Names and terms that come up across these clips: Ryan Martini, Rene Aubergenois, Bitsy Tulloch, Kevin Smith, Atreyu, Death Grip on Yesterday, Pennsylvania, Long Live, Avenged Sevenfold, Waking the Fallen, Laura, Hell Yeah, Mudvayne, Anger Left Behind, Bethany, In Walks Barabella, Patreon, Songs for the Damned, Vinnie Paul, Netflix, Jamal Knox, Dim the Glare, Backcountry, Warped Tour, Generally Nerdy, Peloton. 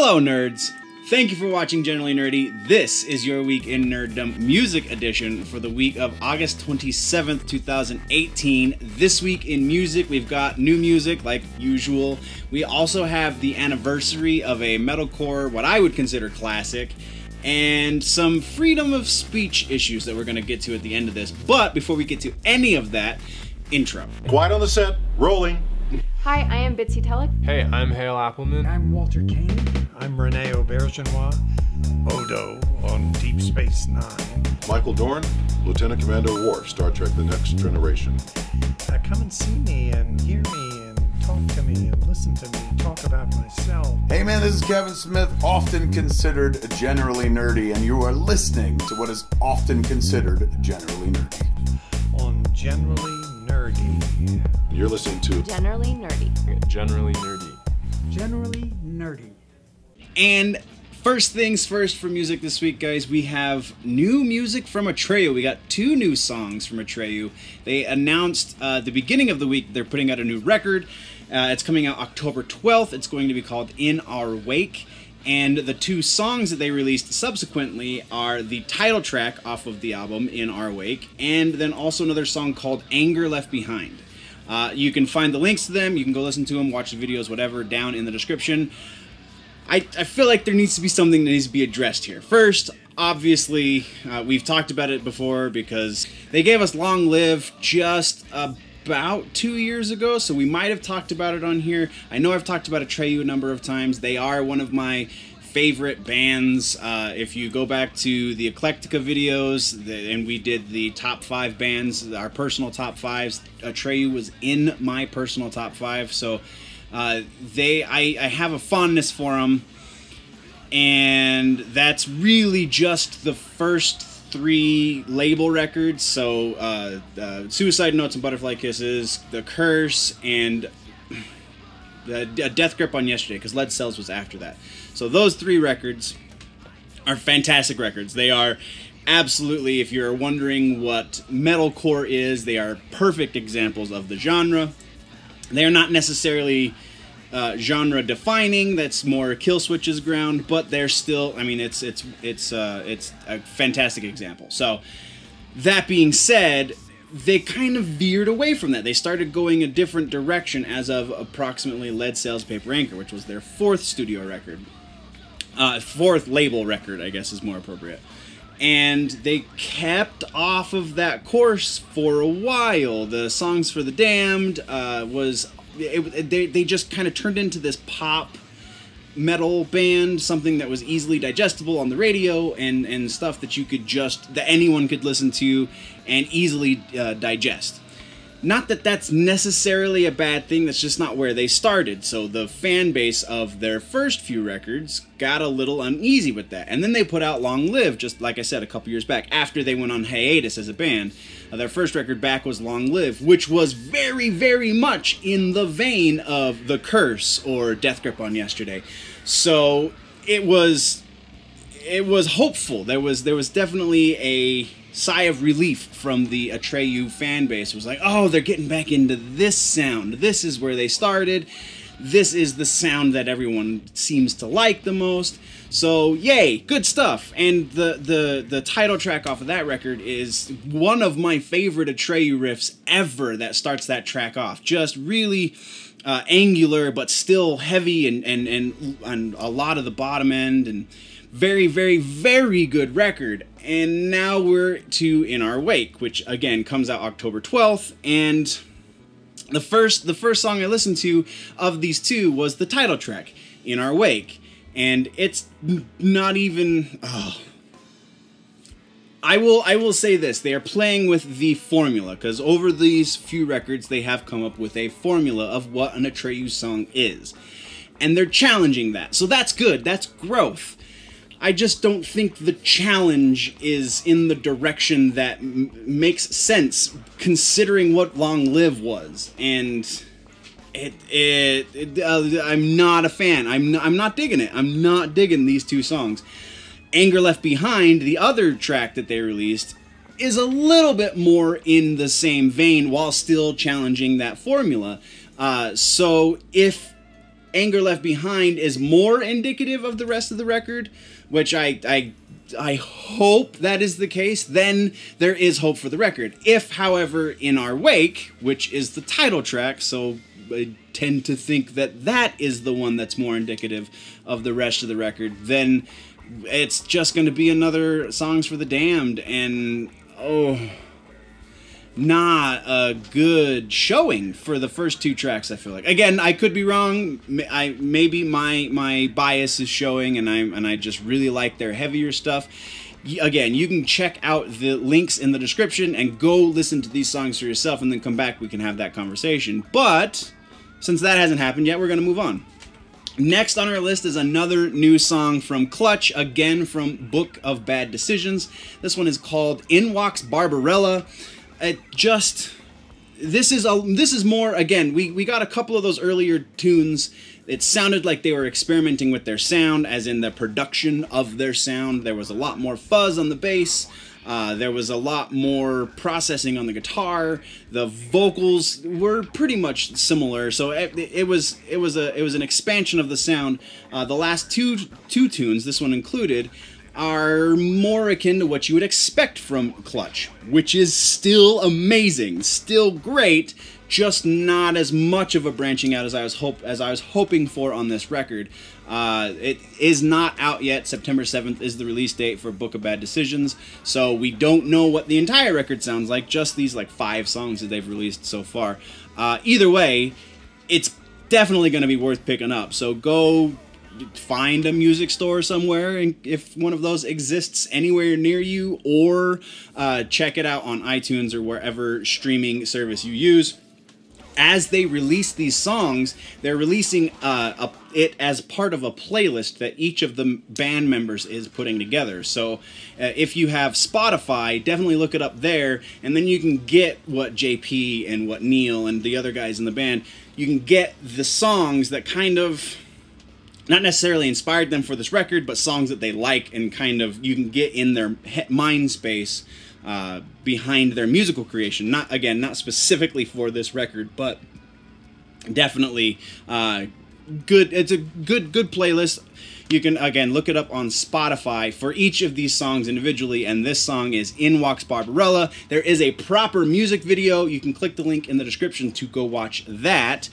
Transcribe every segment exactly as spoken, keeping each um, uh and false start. Hello, nerds! Thank you for watching Generally Nerdy. This is your week in Nerddom Music Edition for the week of August twenty-seventh, two thousand eighteen. This week in music, we've got new music, like usual. We also have the anniversary of a metalcore, what I would consider classic, and some freedom of speech issues that we're going to get to at the end of this. But before we get to any of that, intro. Quiet on the set, rolling. Hi, I am Bitsy Tulloch. Hey, I'm Hale Appleman. I'm Walter Koenig. I'm Rene Aubergenois, Odo on Deep Space Nine. Michael Dorn, Lieutenant Commander Worf, Star Trek The Next Generation. Uh, come and see me and hear me and talk to me and listen to me talk about myself. Hey man, this is Kevin Smith, often considered generally nerdy, and you are listening to what is often considered generally nerdy. On Generally Nerdy. You're listening to Generally Nerdy. Generally Nerdy. Generally Nerdy. And first things first for music this week, guys, we have new music from Atreyu. We got two new songs from Atreyu. They announced uh, the beginning of the week they're putting out a new record. Uh, it's coming out October twelfth. It's going to be called In Our Wake. And the two songs that they released subsequently are the title track off of the album, In Our Wake, and then also another song called Anger Left Behind. Uh, you can find the links to them. You can go listen to them, watch the videos, whatever, down in the description. I, I feel like there needs to be something that needs to be addressed here. First, obviously, uh, we've talked about it before because they gave us Long Live just about two years ago, so we might have talked about it on here. I know I've talked about Atreyu a number of times. They are one of my favorite bands. Uh, if you go back to the Eclectica videos, the, and we did the top five bands, our personal top fives, Atreyu was in my personal top five, so... Uh, they, I, I have a fondness for them, and that's really just the first three label records, so uh, uh, Suicide Notes and Butterfly Kisses, The Curse, and the Death Grip on Yesterday, because Lead Cells was after that. So those three records are fantastic records. They are absolutely, if you're wondering what metalcore is, they are perfect examples of the genre. They're not necessarily uh, genre-defining. That's more Killswitch's ground, but they're still. I mean, it's it's it's uh, it's a fantastic example. So, that being said, they kind of veered away from that. They started going a different direction as of approximately Lead Cells Paper Anchor, which was their fourth studio record, uh, fourth label record, I guess is more appropriate. And they kept off of that course for a while. The Songs for the Damned uh, was... It, they, they just kind of turned into this pop metal band, something that was easily digestible on the radio and, and stuff that you could just... that anyone could listen to and easily uh, digest. Not that that's necessarily a bad thing, that's just not where they started. So the fan base of their first few records got a little uneasy with that. And then they put out Long Live, just like I said, a couple years back, after they went on hiatus as a band. Uh, their first record back was Long Live, which was very, very much in the vein of The Curse or Death Grip on Yesterday. So it was it was hopeful. There was, there was definitely a sigh of relief from the Atreyu fan base. It was like, oh, they're getting back into this sound. This is where they started. This is the sound that everyone seems to like the most. So, yay, good stuff. And the the the title track off of that record is one of my favorite Atreyu riffs ever that starts that track off. Just really uh, angular, but still heavy and, and, and, and a lot of the bottom end. And very, very, very good record. And now we're to In Our Wake, which, again, comes out October twelfth, and... The first the first song I listened to of these two was the title track, In Our Wake. And it's not even... Oh. I will I will say this, they are playing with the formula, because over these few records they have come up with a formula of what an Atreyu song is. And they're challenging that, so that's good, that's growth. I just don't think the challenge is in the direction that m makes sense, considering what Long Live was, and it it, it uh, I'm not a fan. I'm not, I'm not digging it. I'm not digging these two songs. Anger Left Behind, the other track that they released, is a little bit more in the same vein while still challenging that formula. Uh, so if Anger Left Behind is more indicative of the rest of the record, which I I I hope that is the case. Then there is hope for the record. If, however, In Our Wake, which is the title track, so I tend to think that that is the one that's more indicative of the rest of the record, then it's just going to be another Songs for the Damned, and oh, not a good showing for the first two tracks, I feel like. Again, I could be wrong. I maybe my my bias is showing, and I and I just really like their heavier stuff. Again, you can check out the links in the description and go listen to these songs for yourself, and then come back, we can have that conversation. But since that hasn't happened yet, we're going to move on. Next on our list is another new song from Clutch, again from Book of Bad Decisions. This one is called In Walks Barabella. It just, this is a this is more, again, we, we got a couple of those earlier tunes. It sounded like they were experimenting with their sound, as in the production of their sound. There was a lot more fuzz on the bass. Uh, there was a lot more processing on the guitar. The vocals were pretty much similar, so it, it was it was a it was an expansion of the sound. Uh, the last two two tunes, this one included, are more akin to what you would expect from Clutch, which is still amazing, still great, just not as much of a branching out as I was hope as I was hoping for on this record. Uh, it is not out yet. September seventh is the release date for Book of Bad Decisions, so we don't know what the entire record sounds like, just these like five songs that they've released so far. Uh, either way, it's definitely going to be worth picking up, so go find a music store somewhere, and if one of those exists anywhere near you, or uh, check it out on iTunes or wherever streaming service you use. As they release these songs, they're releasing uh, a, it as part of a playlist that each of the band members is putting together. So uh, if you have Spotify, definitely look it up there, and then you can get what J P and what Neil and the other guys in the band, you can get the songs that kind of, not necessarily inspired them for this record, but songs that they like, and kind of, you can get in their mind space uh, behind their musical creation. Not, again, not specifically for this record, but definitely uh, good. It's a good, good playlist. You can, again, look it up on Spotify for each of these songs individually, and this song is In Walks Barabella. There is a proper music video. You can click the link in the description to go watch that.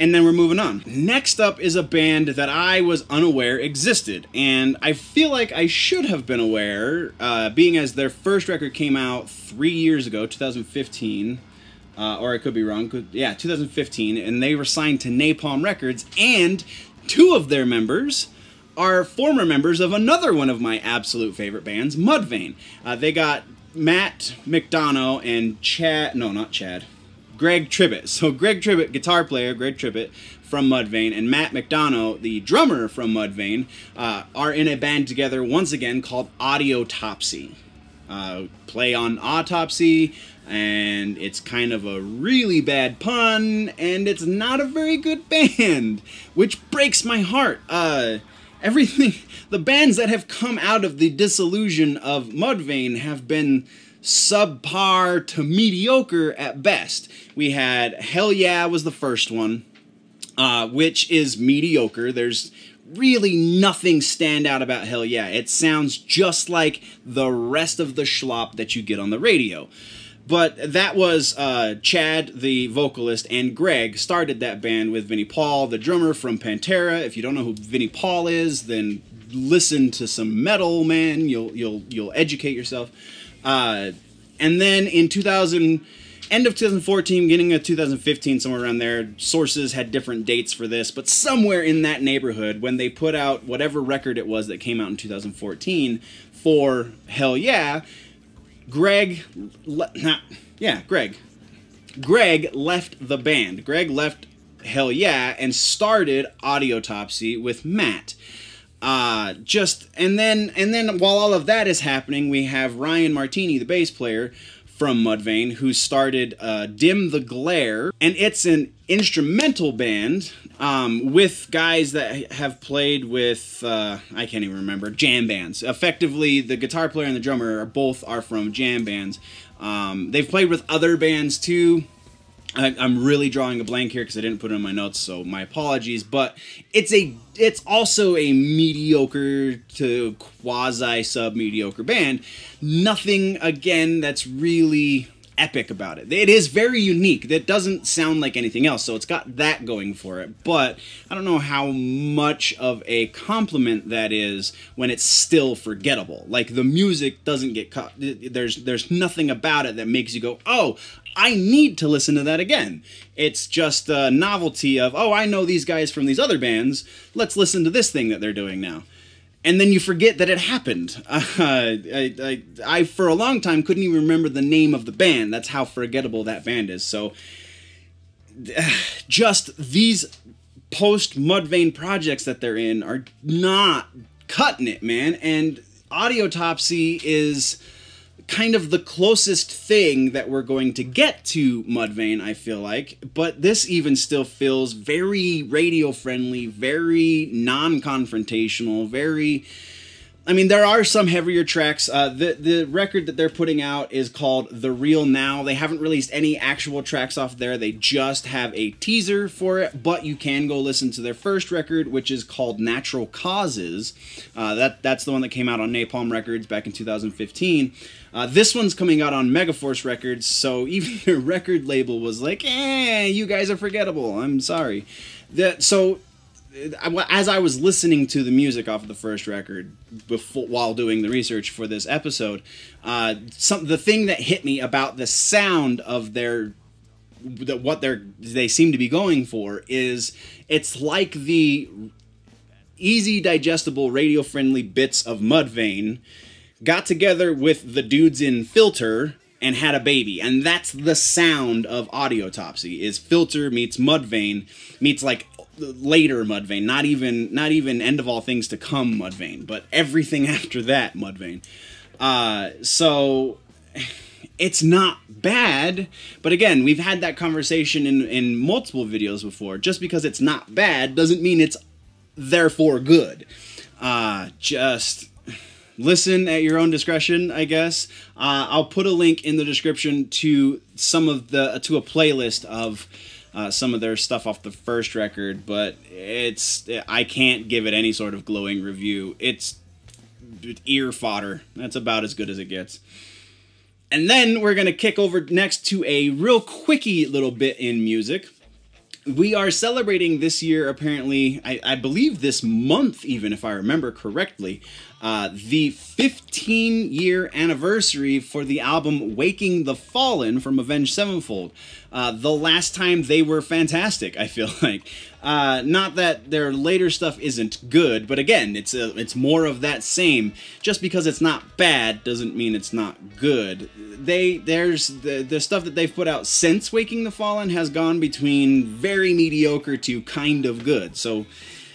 And then we're moving on. Next up is a band that I was unaware existed, and I feel like I should have been aware, uh, being as their first record came out three years ago, two thousand fifteen, uh, or I could be wrong, could, yeah, two thousand fifteen, and they were signed to Napalm Records, and two of their members are former members of another one of my absolute favorite bands, Mudvayne. Uh, they got Matt McDonough and Chad, no, not Chad, Greg Tribbett. So Greg Tribbett, guitar player, Greg Tribbett from Mudvayne, and Matt McDonough, the drummer from Mudvayne, uh, are in a band together once again called Audiotopsy. Uh, play on autopsy, and it's kind of a really bad pun, and it's not a very good band, which breaks my heart. Uh, everything, the bands that have come out of the dissolution of Mudvayne have been subpar to mediocre at best. We had Hell Yeah was the first one, uh, which is mediocre. There's really nothing stand out about Hell Yeah. It sounds just like the rest of the schlop that you get on the radio. But that was uh, Chad, the vocalist, and Greg started that band with Vinnie Paul, the drummer from Pantera. If you don't know who Vinnie Paul is, then listen to some metal, man. You'll you'll you'll educate yourself. Uh, and then in two thousand, end of two thousand fourteen, beginning of two thousand fifteen, somewhere around there, sources had different dates for this, but somewhere in that neighborhood, when they put out whatever record it was that came out in two thousand fourteen for Hell Yeah, Greg, le- not, yeah, Greg, Greg left the band. Greg left Hell Yeah and started Audiotopsy with Matt. Uh, just, and then, and then while all of that is happening, we have Ryan Martini, the bass player from Mudvayne, who started, uh, Dim the Glare, and it's an instrumental band, um, with guys that have played with, uh, I can't even remember, jam bands. Effectively, the guitar player and the drummer are both are from jam bands. Um, they've played with other bands too. I, I'm really drawing a blank here because I didn't put it in my notes, so my apologies. But it's a, it's also a mediocre to quasi sub mediocre band. Nothing again that's really epic about it. It is very unique. That doesn't sound like anything else, so it's got that going for it. But I don't know how much of a compliment that is when it's still forgettable. Like, the music doesn't get caught. There's there's nothing about it that makes you go, oh, I need to listen to that again. It's just a novelty of, oh, I know these guys from these other bands. Let's listen to this thing that they're doing now. And then you forget that it happened. Uh, I, I, I, for a long time, couldn't even remember the name of the band. That's how forgettable that band is. So, just these post-Mudvayne projects that they're in are not cutting it, man. And Audiotopsy is kind of the closest thing that we're going to get to Mudvayne, I feel like. But this even still feels very radio-friendly, very non-confrontational, very... I mean, there are some heavier tracks. Uh, the, the record that they're putting out is called The Real Now. They haven't released any actual tracks off there. They just have a teaser for it, but you can go listen to their first record, which is called Natural Causes. Uh, that, that's the one that came out on Napalm Records back in two thousand fifteen. Uh, this one's coming out on Megaforce Records, so even their record label was like, eh, you guys are forgettable. I'm sorry. That, so... as I was listening to the music off of the first record before, while doing the research for this episode, uh, some, the thing that hit me about the sound of their, the, what they're, they seem to be going for is it's like the easy, digestible, radio-friendly bits of Mudvayne got together with the dudes in Filter and had a baby. And that's the sound of Audiotopsy, is Filter meets Mudvayne meets like... later Mudvayne, not even not even End of All Things to Come Mudvayne, but everything after that Mudvayne. Uh, so it's not bad, but again, we've had that conversation in, in multiple videos before. Just because it's not bad doesn't mean it's therefore good. Uh, just listen at your own discretion, I guess. Uh, I'll put a link in the description to some of the to a playlist of Uh, some of their stuff off the first record, but it's I can't give it any sort of glowing review. It's ear fodder. That's about as good as it gets. And then we're going to kick over next to a real quickie little bit in music. We are celebrating this year, apparently, I, I believe this month even, if I remember correctly, uh, the fifteen-year anniversary for the album Waking the Fallen from Avenged Sevenfold. Uh, the last time they were fantastic, I feel like. Uh, not that their later stuff isn't good, but again, it's, a, it's more of that same. Just because it's not bad doesn't mean it's not good. They, there's the, the stuff that they've put out since Waking the Fallen has gone between very mediocre to kind of good. So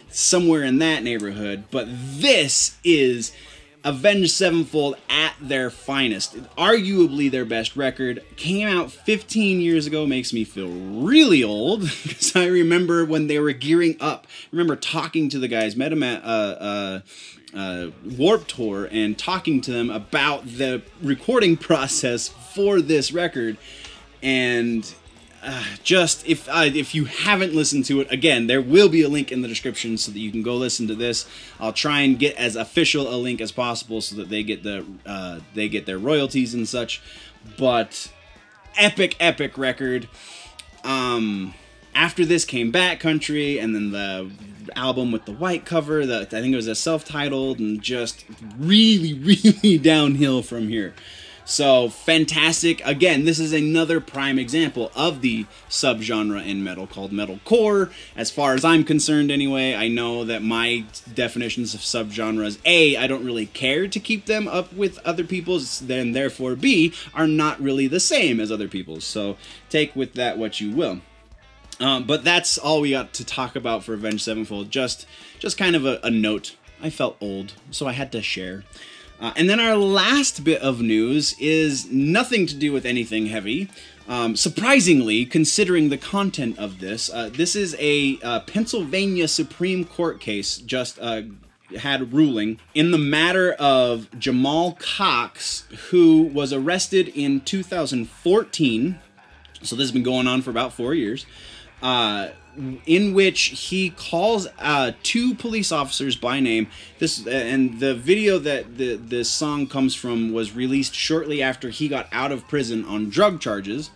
somewhere in that neighborhood. But this is Avenged Sevenfold at their finest. Arguably their best record. Came out fifteen years ago. Makes me feel really old. Because I remember when they were gearing up. I remember talking to the guys. Met them at uh, uh, uh, Warped Tour. And talking to them about the recording process for this record. And... Uh, just, if uh, if you haven't listened to it, again, there will be a link in the description so that you can go listen to this. I'll try and get as official a link as possible so that they get the uh, they get their royalties and such. But epic, epic record. Um, after this came Backcountry, and then the album with the white cover. The, I think it was a self-titled, and just really, really downhill from here. So, fantastic. Again, this is another prime example of the subgenre in metal called metalcore. As far as I'm concerned, anyway, I know that my definitions of subgenres, A, I don't really care to keep them up with other people's, then therefore B, are not really the same as other people's. So, take with that what you will. Um, but that's all we got to talk about for Avenged Sevenfold. Just, just kind of a, a note. I felt old, so I had to share. Uh, and then our last bit of news is nothing to do with anything heavy. Um, surprisingly, considering the content of this, uh, this is a uh, Pennsylvania Supreme Court case just uh, had a ruling in the matter of Jamal Knox, who was arrested in two thousand fourteen So this has been going on for about four years, uh, in which he calls uh, two police officers by name. This and the video that the this song comes from was released shortly after he got out of prison on drug charges,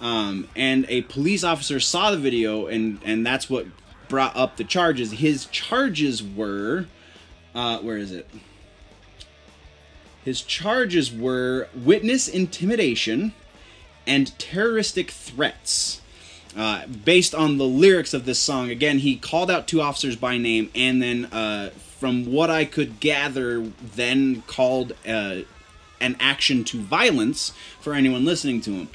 um, and a police officer saw the video, and and that's what brought up the charges. His charges were, uh, where is it? His charges were witness intimidation and terroristic threats, uh, based on the lyrics of this song. Again, he called out two officers by name, and then, uh, from what I could gather, then called uh, an action to violence for anyone listening to him.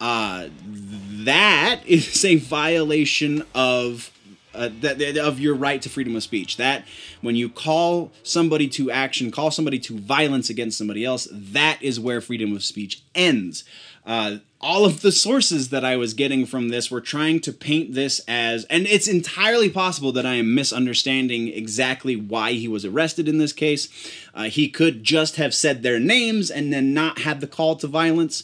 Uh, that is a violation of Uh, that, that, of your right to freedom of speech. That when you call somebody to action, call somebody to violence against somebody else, that is where freedom of speech ends. Uh, all of the sources that I was getting from this were trying to paint this as, and it's entirely possible that I am misunderstanding exactly why he was arrested in this case. Uh, he could just have said their names and then not had the call to violence.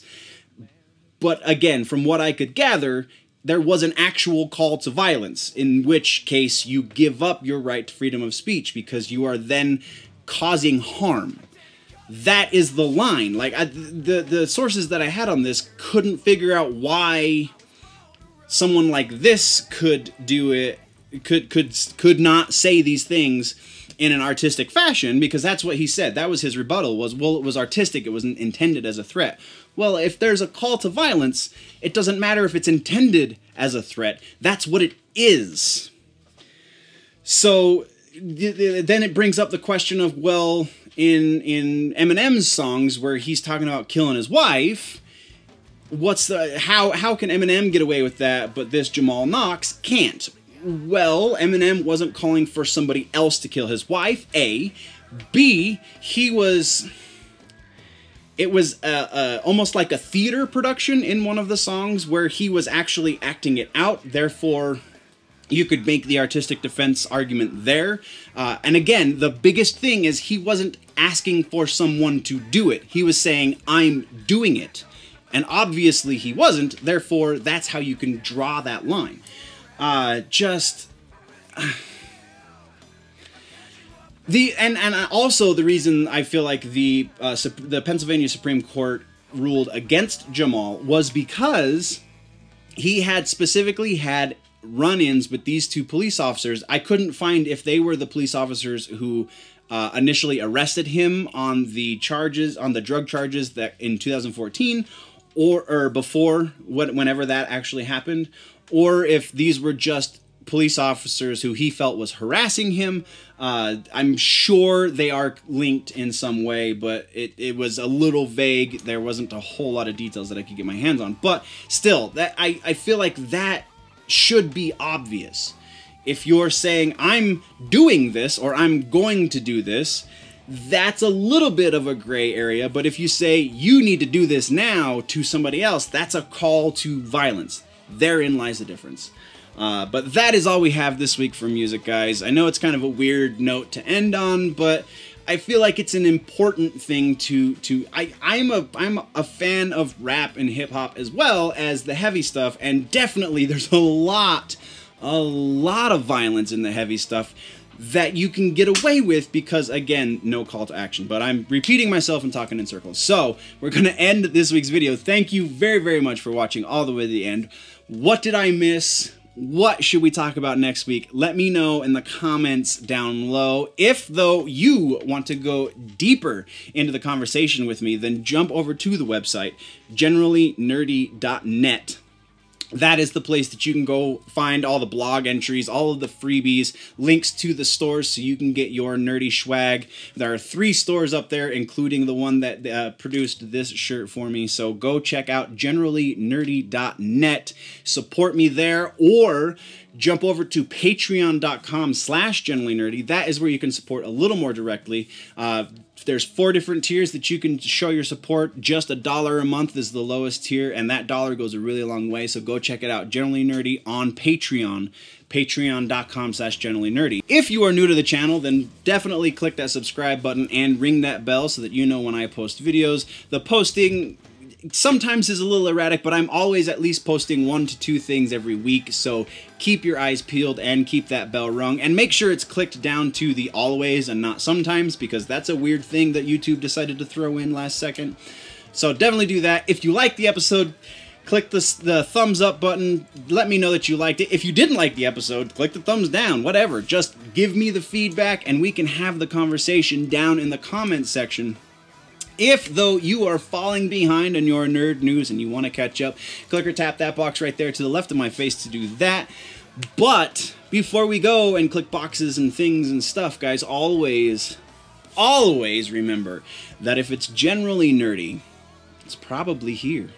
But again, from what I could gather, there was an actual call to violence, in which case you give up your right to freedom of speech because you are then causing harm. That is the line. Like I, the, the sources that I had on this couldn't figure out why someone like this could do it, could, could, could not say these things in an artistic fashion, because that's what he said. That was his rebuttal, was, well, it was artistic. It wasn't intended as a threat. Well, if there's a call to violence, it doesn't matter if it's intended as a threat. That's what it is. So then it brings up the question of, well, in in Eminem's songs where he's talking about killing his wife, what's the how how can Eminem get away with that, but this Jamal Knox can't? Well, Eminem wasn't calling for somebody else to kill his wife, A. B, he was... It was uh, uh, almost like a theater production in one of the songs where he was actually acting it out. Therefore, you could make the artistic defense argument there. Uh, and again, the biggest thing is he wasn't asking for someone to do it. He was saying, I'm doing it. And obviously he wasn't. Therefore, that's how you can draw that line. Uh, just... Uh, The and and also the reason I feel like the uh, the Pennsylvania Supreme Court ruled against Jamal was because he had specifically had run-ins with these two police officers. I couldn't find if they were the police officers who uh, initially arrested him on the charges on the drug charges that in two thousand fourteen, or or before when, whenever that actually happened, or if these were just police officers who he felt was harassing him. Uh, I'm sure they are linked in some way, but it, it was a little vague. There wasn't a whole lot of details that I could get my hands on. But still, that I, I feel like that should be obvious. If you're saying, I'm doing this, or I'm going to do this, that's a little bit of a gray area. But if you say, you need to do this now to somebody else, that's a call to violence. Therein lies the difference. Uh, but that is all we have this week for music, guys. I know it's kind of a weird note to end on, but I feel like it's an important thing to to. I I'm a I'm a fan of rap and hip hop as well as the heavy stuff, and definitely there's a lot, a lot of violence in the heavy stuff that you can get away with because, again, no call to action. But I'm repeating myself and talking in circles. So we're gonna end this week's video. Thank you very very much for watching all the way to the end. What did I miss? What should we talk about next week? Let me know in the comments down below. If, though, you want to go deeper into the conversation with me, then jump over to the website, generally nerdy dot net. That is the place that you can go find all the blog entries, all of the freebies, links to the stores so you can get your nerdy swag. There are three stores up there, including the one that uh, produced this shirt for me. So go check out generally nerdy dot net. Support me there, or jump over to patreon dot com slash generally nerdy. That is where you can support a little more directly. Uh, there's four different tiers that you can show your support. Just a dollar a month is the lowest tier, and that dollar goes a really long way. So go check it out, Generally Nerdy on Patreon, patreon dot com slash generally nerdy. If you are new to the channel, then definitely click that subscribe button and ring that bell so that you know when I post videos. The posting sometimes is a little erratic, but I'm always at least posting one to two things every week, so keep your eyes peeled and keep that bell rung, and make sure it's clicked down to the always and not sometimes, because that's a weird thing that YouTube decided to throw in last second. So definitely do that. If you like the episode, click the, the thumbs up button. Let me know that you liked it. If you didn't like the episode, click the thumbs down, whatever. Just give me the feedback and we can have the conversation down in the comments section. If, though, you are falling behind on your nerd news and you want to catch up, click or tap that box right there to the left of my face to do that. But before we go and click boxes and things and stuff, guys, always, always remember that if it's generally nerdy, it's probably here.